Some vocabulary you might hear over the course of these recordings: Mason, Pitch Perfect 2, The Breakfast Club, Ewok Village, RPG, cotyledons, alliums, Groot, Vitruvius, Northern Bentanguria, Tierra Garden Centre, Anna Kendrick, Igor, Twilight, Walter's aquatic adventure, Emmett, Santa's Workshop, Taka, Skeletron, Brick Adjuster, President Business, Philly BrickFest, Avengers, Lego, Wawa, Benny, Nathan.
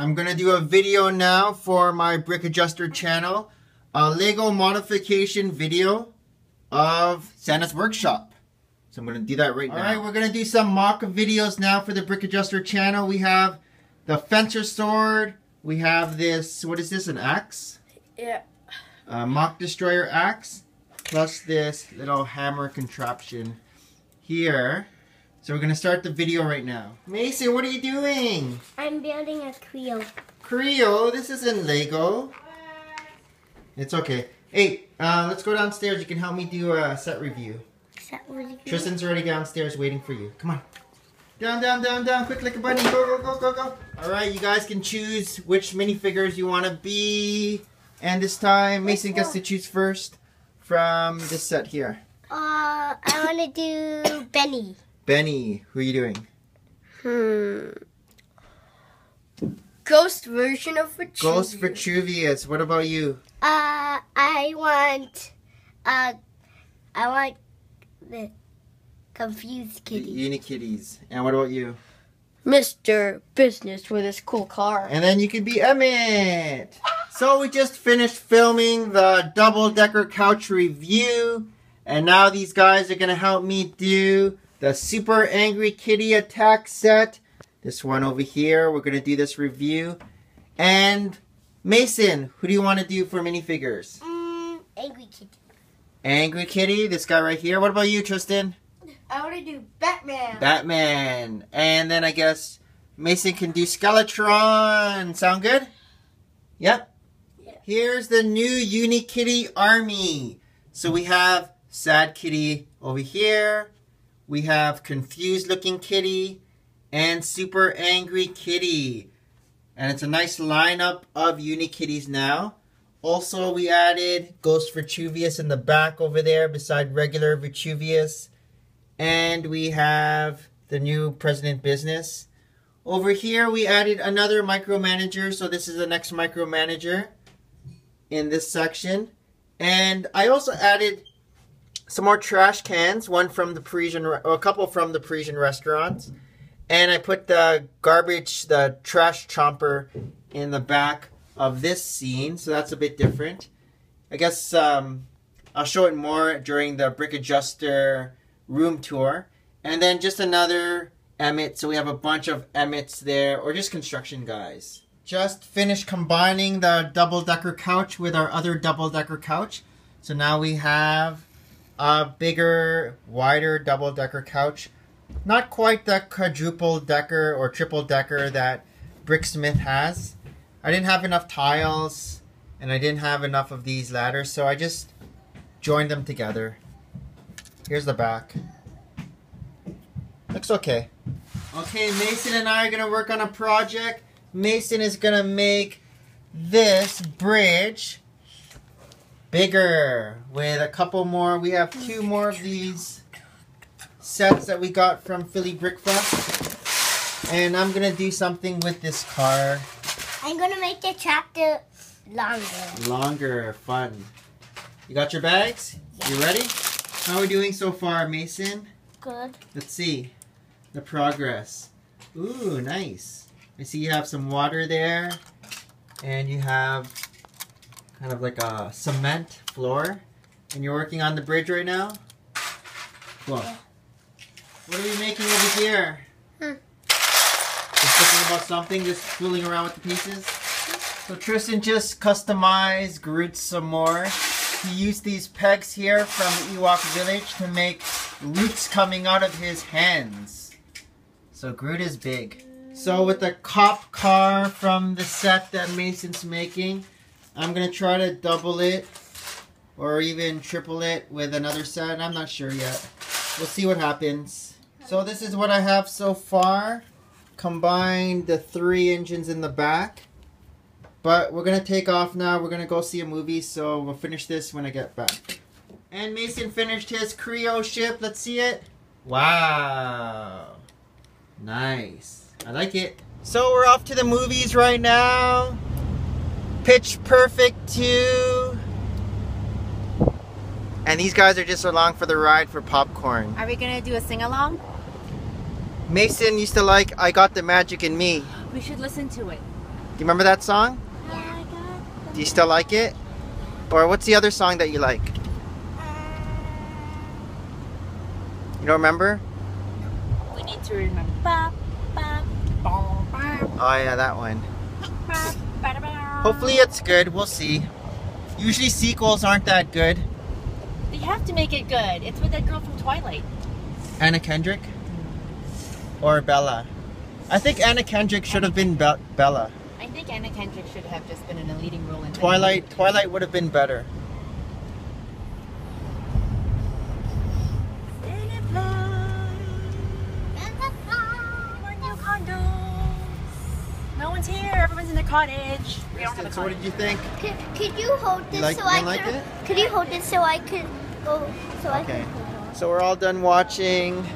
I'm gonna do a video now for my Brick Adjuster channel, a Lego modification video of Santa's Workshop. So I'm gonna do that right now. Alright, we're gonna do some mock videos now for the Brick Adjuster channel. We have the fencer sword, we have this, what is this, an axe? Yeah. A mock destroyer axe, plus this little hammer contraption here. So we're gonna start the video right now. Mason, what are you doing? I'm building a Creo. Creo? This isn't Lego. It's okay. Hey, let's go downstairs. You can help me do a set review. Set review? Tristan's already downstairs waiting for you. Come on. Down, down, down, down. Quick like a bunny. Go, go, go, go, go. Alright, you guys can choose which minifigures you want to be. And this time, Mason gets to choose first from this set here. I want to do Benny. Benny, who are you doing? Ghost version of Vitruvius. Ghost Vitruvius. What about you? I want the confused kitty. Uni-Kitties. And what about you? Mr. Business with his cool car. And then you can be Emmett. So we just finished filming the double-decker couch review, and now these guys are gonna help me do the Super Angry Kitty Attack set. This one over here. We're going to do this review. And Mason, who do you want to do for minifigures? Angry Kitty. Angry Kitty? This guy right here. What about you, Tristan? I want to do Batman. Batman. And then I guess Mason can do Skeletron. Sound good? Yep. Yeah. Here's the new Uni-Kitty army. So we have Sad Kitty over here. We have Confused Looking Kitty and Super Angry Kitty. And it's a nice lineup of Uni-Kitties now. Also, we added Ghost Vitruvius in the back over there beside regular Vitruvius. And we have the new President Business. Over here, we added another micromanager. So this is the next micromanager in this section. And I also added some more trash cans, one from the Parisian, or a couple from the Parisian restaurants. And I put the garbage, the trash chomper in the back of this scene. So that's a bit different. I guess I'll show it more during the Brick Adjuster room tour. And then just another Emmett. So we have a bunch of Emmets there, or just construction guys. Just finished combining the double-decker couch with our other double-decker couch. So now we have a bigger, wider double-decker couch. Not quite the quadruple-decker or triple-decker that Bricksmith has. I didn't have enough tiles, and I didn't have enough of these ladders, so I just joined them together. Here's the back. Looks okay. Okay, Mason and I are gonna work on a project. Mason is gonna make this bridge bigger with a couple more. We have two more of these sets that we got from Philly BrickFest, and I'm gonna do something with this car. I'm gonna make the chapter longer. Longer, fun. You got your bags? Yes. You ready? How are we doing so far, Mason? Good. Let's see the progress. Ooh, nice. I see you have some water there, and you have kind of like a cement floor. And you're working on the bridge right now? Cool. Yeah. What are we making over here? Just thinking about something, just fooling around with the pieces? So Tristan just customized Groot some more. He used these pegs here from Ewok Village to make roots coming out of his hands. So Groot is big. So with the cop car from the set that Mason's making, I'm going to try to double it or even triple it with another set. I'm not sure yet. We'll see what happens. So this is what I have so far. Combined the three engines in the back. But we're going to take off now. We're going to go see a movie. So we'll finish this when I get back. And Mason finished his Creo ship. Let's see it. Wow. Nice. I like it. So we're off to the movies right now. Pitch Perfect 2. And these guys are just along for the ride for popcorn. Are we gonna do a sing-along? Mason used to like I Got the Magic in Me. We should listen to it. You remember that song? Yeah, I got. Do you still like it? Or what's the other song that you like? You don't remember? We need to remember. Oh yeah, that one. Hopefully it's good, we'll see. Usually sequels aren't that good. They have to make it good. It's with that girl from Twilight. Anna Kendrick? Or Bella? I think Anna Kendrick should have been Bella. I think Anna Kendrick should have just been in a leading role in Twilight. Twilight would have been better. Cottage. Kristen, so what did you think? Could you hold this so I can? Could you hold this so I could go? So okay. So we're all done watching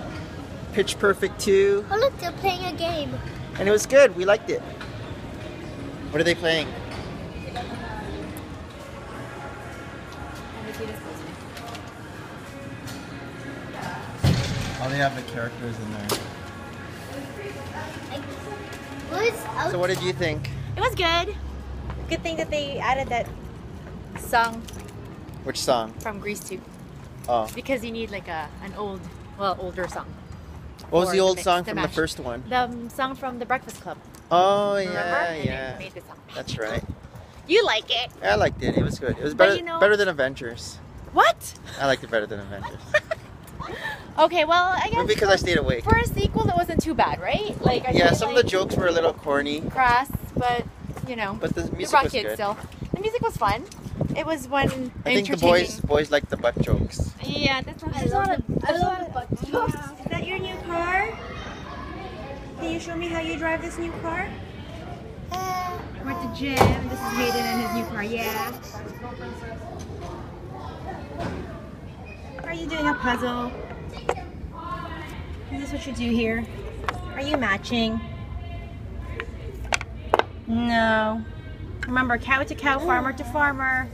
Pitch Perfect 2. Oh look, they're playing a game. And it was good. We liked it. What are they playing? Oh, they have the characters in there. So what did you think? It was good. Good thing that they added that song. Which song? From Grease 2. Oh. Because you need like an old, well, older song. What was the old song from the first one? The song from The Breakfast Club. Oh yeah, yeah. Made this song. That's right. You like it? I liked it. It was good. It was better, better than Avengers. What? I liked it better than Avengers. Okay, well, I guess because I stayed awake. For a sequel, it wasn't too bad, right? Like, yeah, some of the jokes were a little corny, crass, but you know, but the music was good. Still, the music was fun. It was one. I think the boys liked the butt jokes. Yeah, that's what I love. I love butt jokes. Is that your new car? Can you show me how you drive this new car? We're at the gym. This is Hayden and his new car. Yeah. Are you doing a puzzle? Is this what you do here? Are you matching? No. Remember, cow to cow, farmer to farmer.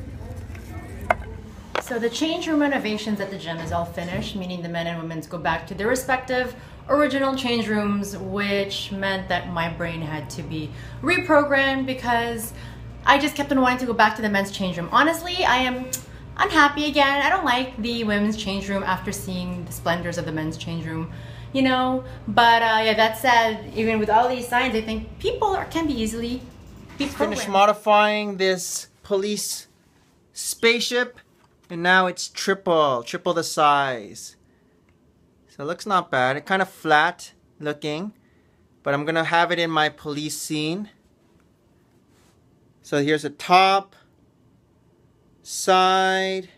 So the change room renovations at the gym is all finished, meaning the men and women's go back to their respective original change rooms, which meant that my brain had to be reprogrammed because I just kept on wanting to go back to the men's change room. Honestly, I am unhappy again. I don't like the women's change room after seeing the splendors of the men's change room. You know, but yeah, that said, even with all these signs, I think people can be easily finished modifying this police spaceship, and now it's triple the size. So it looks not bad. It's kind of flat looking, but I'm gonna have it in my police scene. So here's the top, side,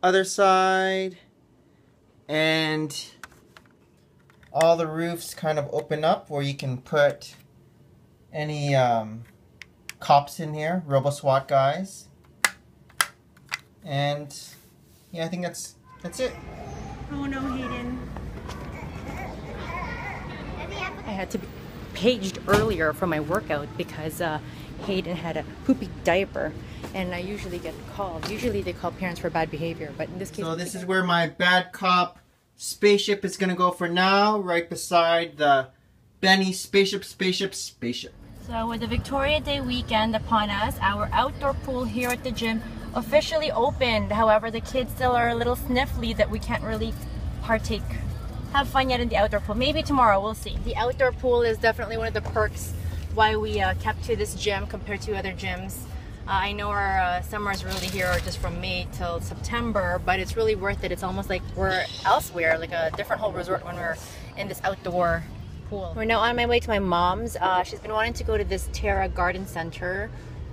other side, and all the roofs kind of open up where you can put any cops in here, RoboSWAT guys. And yeah, I think that's it. Oh no, Hayden. I had to be paged earlier for my workout because Hayden had a poopy diaper and I usually get called. Usually they call parents for bad behavior, but in this case... So this is where my bad cop spaceship is gonna go for now, right beside the Benny spaceship. So with the Victoria Day weekend upon us, our outdoor pool here at the gym officially opened. However, the kids still are a little sniffly that we can't really partake, have fun yet in the outdoor pool. Maybe tomorrow, we'll see. The outdoor pool is definitely one of the perks why we kept to this gym compared to other gyms. I know our summers really here are just from May till September, but it's really worth it. It's almost like we're elsewhere, like a different whole resort when we're in this outdoor pool. We're now on my way to my mom's. She's been wanting to go to this Tierra Garden Centre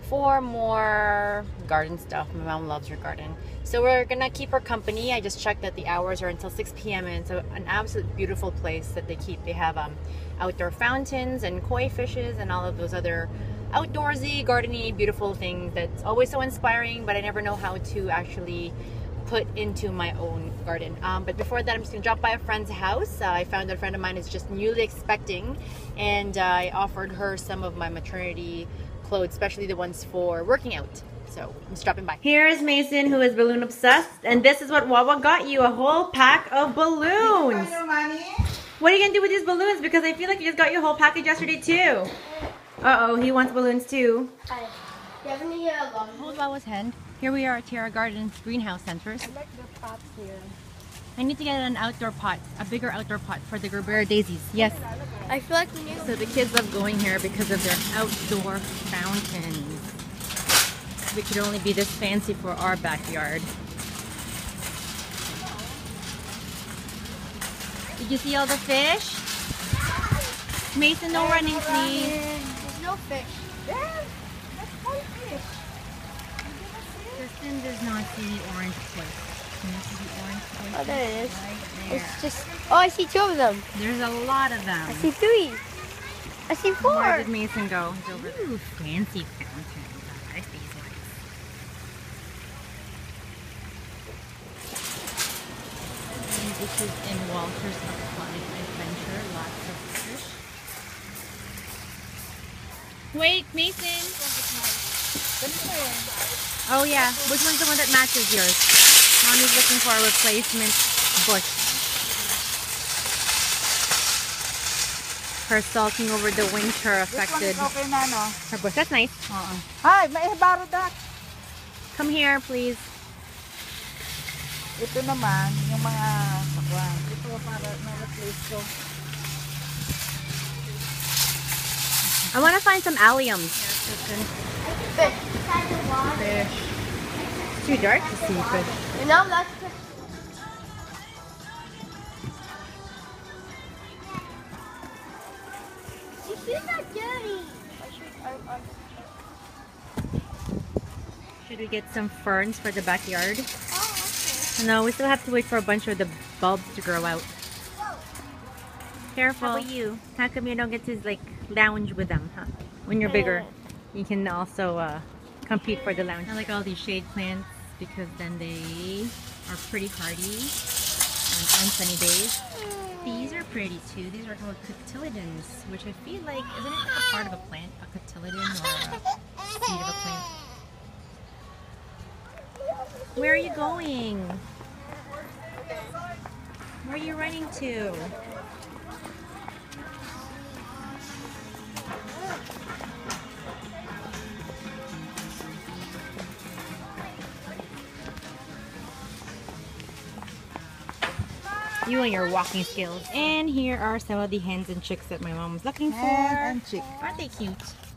for more garden stuff. My mom loves her garden. So we're gonna keep her company. I just checked that the hours are until 6 p.m. and it's an absolute beautiful place that they keep. They have outdoor fountains and koi fishes and all of those other outdoorsy, gardeny, beautiful things that's always so inspiring, but I never know how to actually put into my own garden. But before that, I'm just gonna drop by a friend's house. I found that a friend of mine is just newly expecting, and I offered her some of my maternity clothes, especially the ones for working out. So I'm just dropping by. Here is Mason, who is balloon obsessed, and this is what Wawa got you, a whole pack of balloons. What are you gonna do with these balloons? Because I feel like you just got your whole package yesterday too. Uh-oh, he wants balloons too. Hold Wawa's hand. Here we are at Tierra Garden's greenhouse centers. I like the pots here. I need to get an outdoor pot, a bigger outdoor pot for the Gerbera daisies. Yes. I feel like we need. So the kids love going here because of their outdoor fountains. We could only be this fancy for our backyard. Did you see all the fish? Mason, no running, please. There's no fish. There's one fish. Justin does not see the orange koi. Can you see the orange koi? Oh, there it is. Right there. It's just. Oh, I see two of them. There's a lot of them. I see three. I see four. Where did Mason go? He's over there. Ooh, fancy fountain. I see six. This is in Walter's aquatic adventure. Lots of fish. Wait, Mason. Oh yeah, which one's the one that matches yours? Mommy's looking for a replacement bush. Her sulking over the winter affected her bush. That's nice. Hi, may I borrow that? Come here, please. Ito naman yung mga sakwa. Ito para ma-replace ko. I want to find some alliums. Fish. Fish. It's too dark to see fish. You know, that's fish. She's not dirty. Should we get some ferns for the backyard? Oh, okay. No, we still have to wait for a bunch of the bulbs to grow out. Careful. How about you? How come you don't get to like lounge with them, huh? When you're bigger, you can also compete for the lounge. I like all these shade plants because then they are pretty hardy on sunny days. These are pretty too. These are called cotyledons, which I feel like, isn't it a part of a plant? A cotyledon or a seed of a plant? Where are you going? Where are you running to? You and your walking skills. And here are some of the hens and chicks that my mom was looking for. And chick. Aren't they cute?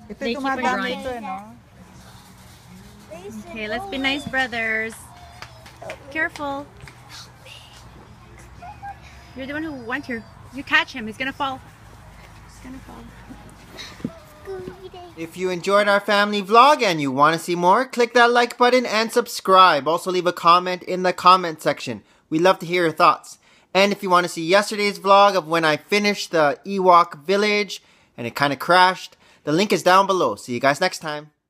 If they keep on growing. Okay, let's be nice brothers. Careful. You're the one who went here. You catch him. He's gonna fall. He's gonna fall. If you enjoyed our family vlog and you want to see more, click that like button and subscribe. Also leave a comment in the comment section. We'd love to hear your thoughts. And if you want to see yesterday's vlog of when I finished the Ewok Village and it kind of crashed, the link is down below. See you guys next time.